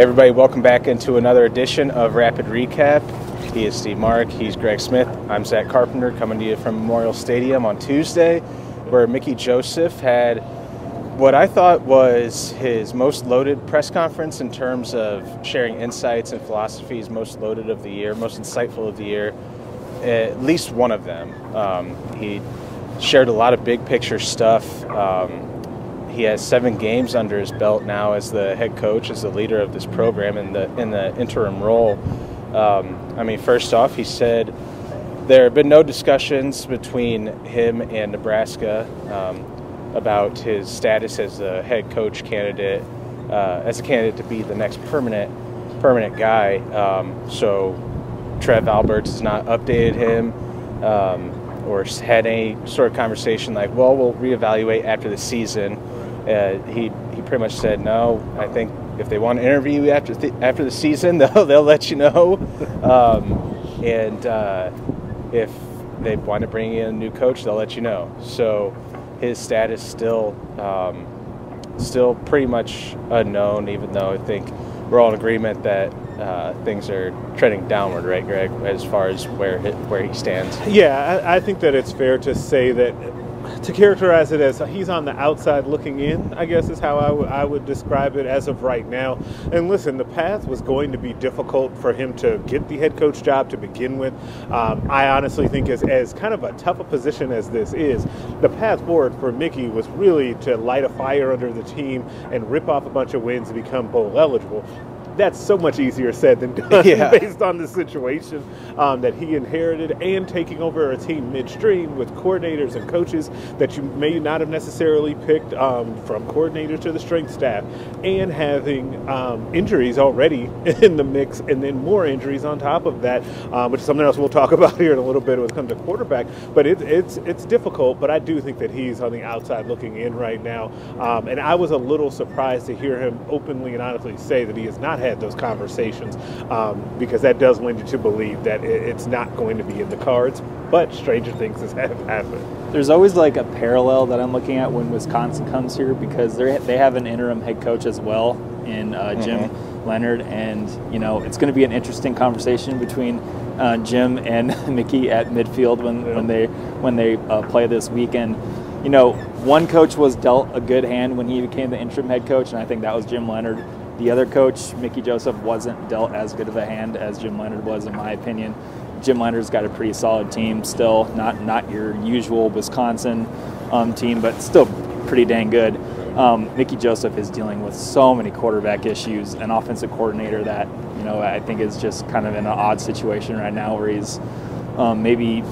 Everybody, welcome back into another edition of Rapid Recap. He is Steve Marik, he's Greg Smith, I'm Zack Carpenter, coming to you from Memorial Stadium on Tuesday, where Mickey Joseph had what I thought was his most loaded press conference in terms of sharing insights and philosophies, most loaded of the year, most insightful of the year, at least one of them. He shared a lot of big picture stuff. He has 7 games under his belt now as the head coach, as the leader of this program in the interim role. I mean, first off, he said there have been no discussions between him and Nebraska about his status as a head coach candidate, as a candidate to be the next permanent guy. So Trev Alberts has not updated him or had any sort of conversation like, well, we'll reevaluate after the season. He pretty much said, no, I think if they want to interview you after the season, they'll let you know. And if they want to bring in a new coach, they'll let you know. So his status still pretty much unknown, even though I think we're all in agreement that things are trending downward, right, Greg, as far as where he stands. Yeah, I think that it's fair to say that, to characterize it as he's on the outside looking in, I guess is how I would describe it as of right now. And listen, the path was going to be difficult for him to get the head coach job to begin with. I honestly think as kind of a tough a position as this is, the path forward for Mickey was really to light a fire under the team and rip off a bunch of wins and become bowl eligible. That's so much easier said than done, yeah, based on the situation that he inherited and taking over a team midstream with coordinators and coaches that you may not have necessarily picked, from coordinator to the strength staff, and having injuries already in the mix and then more injuries on top of that, which is something else we'll talk about here in a little bit when it comes to quarterback. But it's difficult, but I do think that he's on the outside looking in right now. And I was a little surprised to hear him openly and honestly say that he has not had those conversations, because that does lend you to believe that it's not going to be in the cards, but stranger things have happened. There's always like a parallel that I'm looking at when Wisconsin comes here, because they have an interim head coach as well in Jim Leonhard, and you know it's going to be an interesting conversation between Jim and Mickey at midfield when they play this weekend. You know, one coach was dealt a good hand when he became the interim head coach, and I think that was Jim Leonhard. The other coach, Mickey Joseph, wasn't dealt as good of a hand as Jim Leonhard was, in my opinion. Jim Leonhard's got a pretty solid team still, not your usual Wisconsin team, but still pretty dang good. Mickey Joseph is dealing with so many quarterback issues, an offensive coordinator that, you know, I think is just kind of in an odd situation right now where he's maybe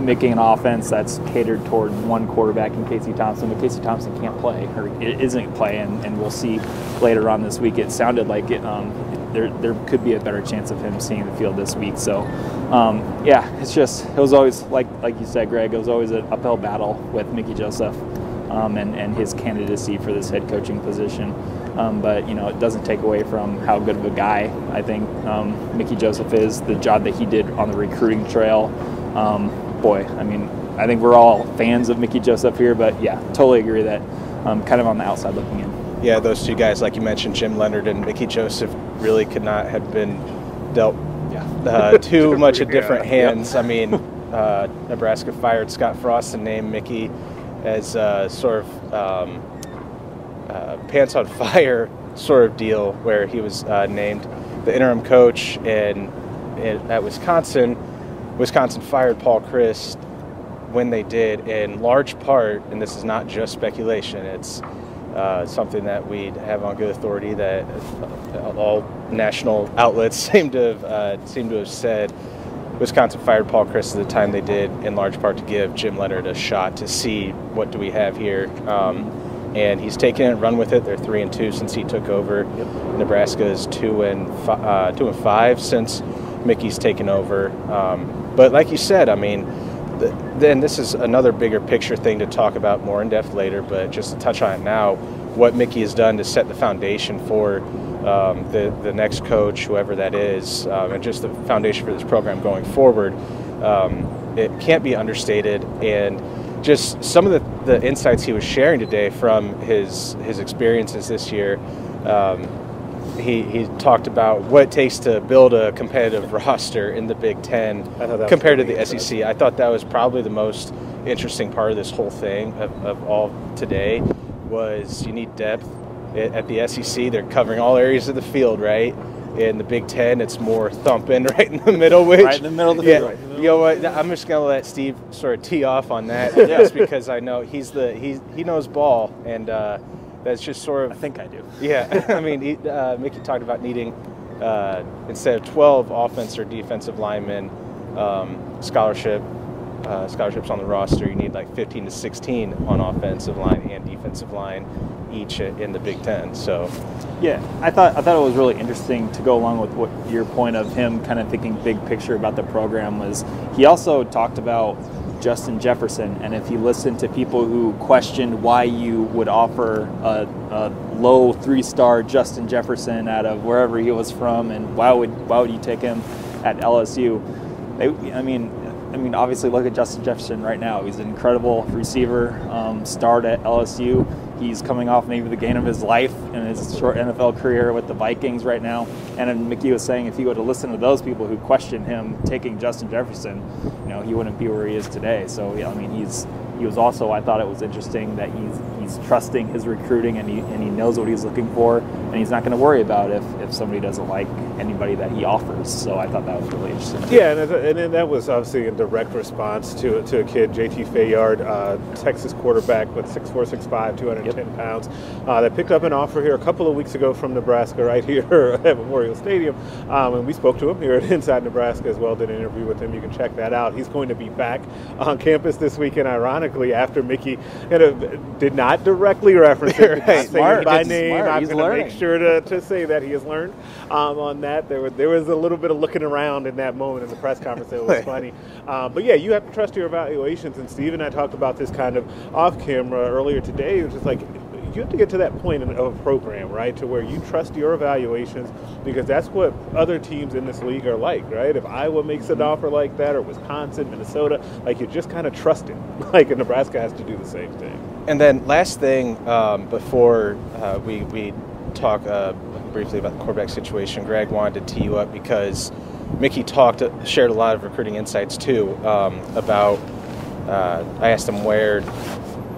making an offense that's catered toward one quarterback in Casey Thompson, but Casey Thompson can't play, or isn't playing, and we'll see later on this week. It sounded like it, there could be a better chance of him seeing the field this week. So, yeah, it's just, it was always, like you said, Greg, it was always an uphill battle with Mickey Joseph and his candidacy for this head coaching position. But, you know, it doesn't take away from how good of a guy I think Mickey Joseph is, the job that he did on the recruiting trail. Boy, I mean, I think we're all fans of Mickey Joseph here, but yeah, totally agree that kind of on the outside looking in. Yeah, those two guys, like you mentioned, Jim Leonhard and Mickey Joseph, really could not have been dealt too much of different hands. Yep. I mean, Nebraska fired Scott Frost and named Mickey as sort of pants on fire sort of deal, where he was named the interim coach at Wisconsin. Wisconsin fired Paul Chryst when they did, in large part, and this is not just speculation, it's something that we have on good authority that all national outlets seem to have said, Wisconsin fired Paul Chryst at the time they did, in large part to give Jim Leonhard a shot to see what do we have here. And he's taken it and run with it. They're 3-2 since he took over. Yep. Nebraska is 2-5 since Mickey's taken over. But like you said, I mean, then this is another bigger picture thing to talk about more in depth later, but just to touch on it now, what Mickey has done to set the foundation for the next coach, whoever that is, and just the foundation for this program going forward, it can't be understated. And just some of the insights he was sharing today from his experiences this year, he talked about what it takes to build a competitive roster in the Big Ten compared to the SEC. I thought that was probably the most interesting part of this whole thing of all today was you need depth. At the SEC, they're covering all areas of the field, right? In the Big Ten, it's more thumping right in the middle, which right in the middle of the field. Right. You know what? I'm just gonna let Steve sort of tee off on that, just because I know he knows ball, and that's just sort of. I think I do. Yeah, I mean, Mickey talked about needing instead of 12 offensive or defensive linemen scholarships on the roster, you need like 15 to 16 on offensive line and defensive line each in the Big Ten. So, yeah, I thought it was really interesting to go along with what your point of him kind of thinking big picture about the program was. He also talked about Justin Jefferson, and if you listen to people who questioned why you would offer a low 3-star Justin Jefferson out of wherever he was from, and why would you take him at LSU? I mean, obviously, look at Justin Jefferson right now. He's an incredible receiver, starred at LSU. He's coming off maybe the game of his life in his short NFL career with the Vikings right now. And Mickey was saying if he would have listened to those people who questioned him taking Justin Jefferson, you know, he wouldn't be where he is today. So, yeah, I mean, he was also, I thought it was interesting that he's trusting his recruiting and he knows what he's looking for, and he's not going to worry about if somebody doesn't like anybody that he offers. So I thought that was really interesting. Yeah, and that was obviously a direct response to a kid, J.T. Fayard, Texas quarterback with 6'4", 6'5", 210 pounds, that picked up an offer here a couple of weeks ago from Nebraska right here at Memorial Stadium. And we spoke to him here at Inside Nebraska as well, did an interview with him. You can check that out. He's going to be back on campus this weekend, ironically, after Mickey did not directly reference it, say by name. I'm going to make sure to say that he has learned on that. There was a little bit of looking around in that moment in the press conference. It was funny. But, yeah, you have to trust your evaluations. And Steve and I talked about this kind of off camera earlier today. It was just like, you have to get to that point of a program, right, to where you trust your evaluations, because that's what other teams in this league are like, right? If Iowa makes an offer like that, or Wisconsin, Minnesota, like, you just kind of trust it. Like, and Nebraska has to do the same thing. And then last thing before we talk briefly about the quarterback situation, Greg wanted to tee you up because Mickey shared a lot of recruiting insights too about I asked him where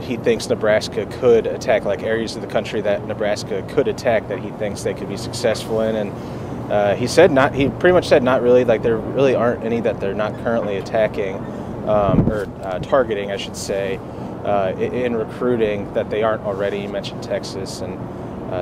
he thinks Nebraska could attack, like areas of the country that Nebraska could attack that he thinks they could be successful in, and he said not. He pretty much said not really. Like, there really aren't any that they're not currently attacking or targeting, I should say, in recruiting that they aren't already. You mentioned Texas and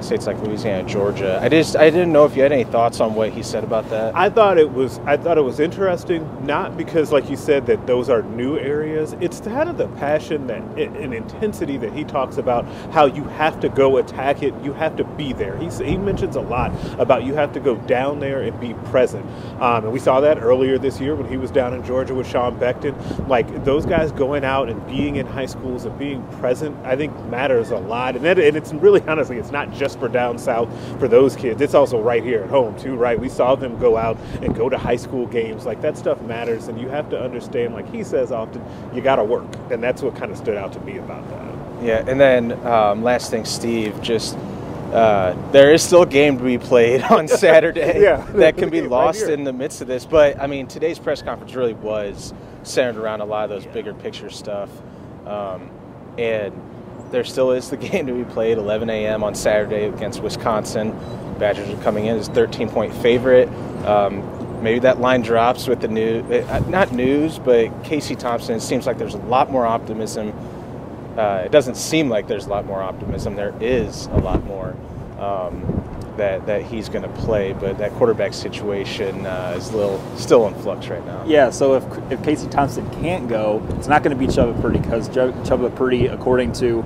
states like Louisiana, Georgia. I didn't know if you had any thoughts on what he said about that. I thought it was interesting, not because, like you said, that those are new areas. It's kind of the passion that and intensity that he talks about, how you have to go attack it, you have to be there. He mentions a lot about you have to go down there and be present. And we saw that earlier this year when he was down in Georgia with Sean Becton. Like, those guys going out and being in high schools and being present, I think, matters a lot. And it's really, honestly, it's not just for down south for those kids. It's also right here at home too, right? We saw them go out and go to high school games. Like, that stuff matters, and you have to understand, like he says often, you got to work, and that's what kind of stood out to me about that. Yeah, and then last thing, Steve, just there is still a game to be played on Saturday that can be lost right in the midst of this. But, I mean, today's press conference really was centered around a lot of those bigger picture stuff, and there still is the game to be played, 11 a.m. on Saturday against Wisconsin. Badgers are coming in as 13-point favorite. Maybe that line drops with the not news, but Casey Thompson. It seems like there's a lot more optimism. It doesn't seem like there's a lot more optimism. There is a lot more that he's going to play, but that quarterback situation is still in flux right now. Yeah, so if Casey Thompson can't go, it's not going to be Chubba Purdy, because Chubba Purdy, according to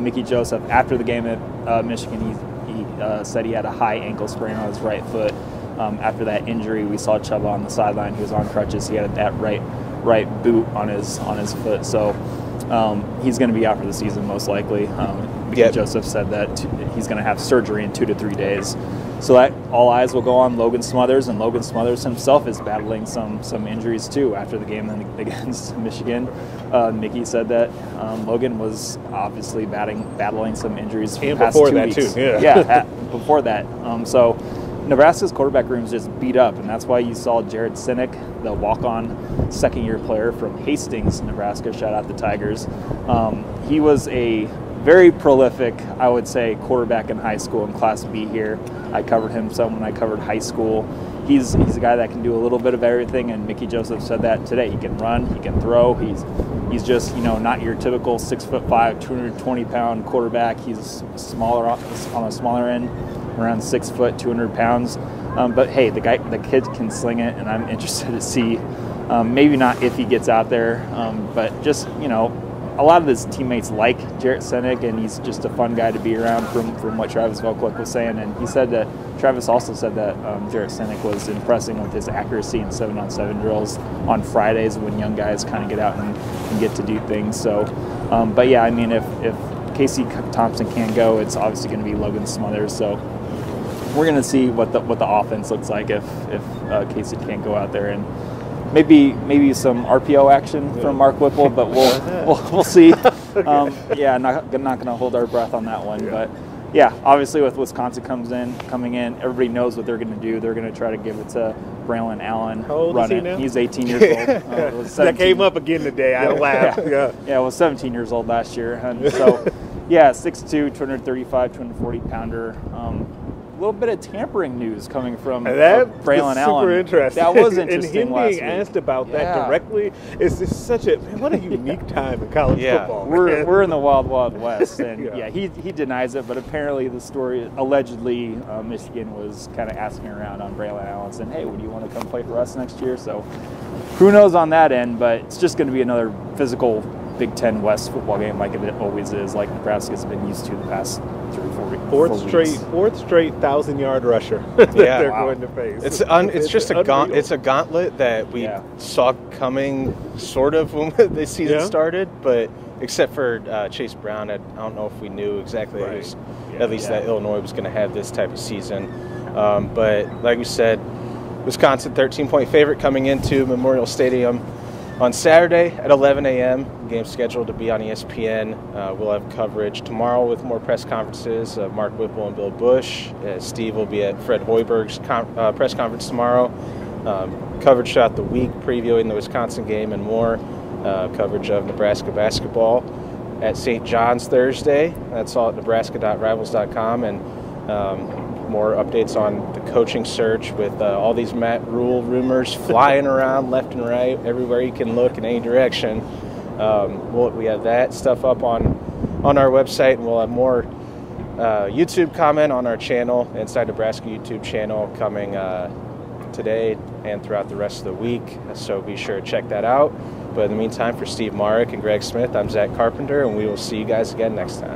Mickey Joseph, after the game at Michigan, he said he had a high ankle sprain on his right foot. After that injury, we saw Chubba on the sideline. He was on crutches. He had that right boot on his foot. So he's going to be out for the season most likely. Joseph said that he's going to have surgery in 2 to 3 days. So that all eyes will go on Logan Smothers, and Logan Smothers himself is battling some injuries too after the game against Michigan. Mickey said that Logan was obviously battling some injuries for the past 2 weeks. Before that too, before that. So Nebraska's quarterback room is just beat up, and that's why you saw Jarrett Synek, the walk-on second-year player from Hastings, Nebraska. Shout out the Tigers. He was a very prolific, I would say, quarterback in high school in Class B here. I covered him some when I covered high school. He's a guy that can do a little bit of everything, and Mickey Joseph said that today. He can run, he can throw. He's just, you know, not your typical 6'5", 220-pound quarterback. He's smaller on the smaller end, around 6 foot, 200 pounds. But hey, the kid can sling it, and I'm interested to see. Maybe not if he gets out there, but just, you know, a lot of his teammates like Jarrett Synek, and he's just a fun guy to be around from what Travis Volklik was saying. And he said that, Travis also said that Jarrett Synek was impressing with his accuracy in 7-on-7 drills on Fridays when young guys kind of get out and get to do things. So, but yeah, I mean, if Casey Thompson can't go, it's obviously going to be Logan Smothers. So we're going to see what the offense looks like if Casey can't go out there, and maybe some RPO action from Mark Whipple, but we'll see. Yeah, not going to hold our breath on that one, but yeah, obviously with Wisconsin coming in, everybody knows what they're going to do. They're going to try to give it to Braylon Allen. How old is he now? He's 18 years old. That came up again today. I laughed. Yeah, was 17 years old last year, and so yeah, 6'2", 235, 240-pounder. A little bit of tampering news coming from Braylon Allen. Super interesting. That was interesting. And him being asked about that directly is just such a what a unique time in college football. We're in the wild, wild west, and he denies it, but apparently the story allegedly Michigan was kind of asking around on Braylon Allen, saying, "Hey, would you want to come play for us next year?" So who knows on that end, but it's just going to be another physical Big Ten West football game, like it always is, like Nebraska's been used to the past 3 or 4 weeks. Fourth straight 1,000-yard rusher that they're going to face. It's just a gauntlet that we saw coming, sort of, when the season started, but except for Chase Brown, I don't know if we knew exactly at least that Illinois was going to have this type of season. But like we said, Wisconsin 13-point favorite coming into Memorial Stadium on Saturday at 11 a.m., game scheduled to be on ESPN. We'll have coverage tomorrow with more press conferences of Mark Whipple and Bill Bush. Steve will be at Fred Hoiberg's press conference tomorrow. Coverage throughout the week, previewing the Wisconsin game and more. Coverage of Nebraska basketball at St. John's Thursday. That's all at nebraska.rivals.com. And more updates on the coaching search with all these Matt Rule rumors flying around left and right, everywhere you can look in any direction. We have that stuff up on our website, and we'll have more YouTube comment on our channel, Inside Nebraska YouTube channel, coming today and throughout the rest of the week. So be sure to check that out. But in the meantime, for Steve Marik and Greg Smith, I'm Zack Carpenter, and we will see you guys again next time.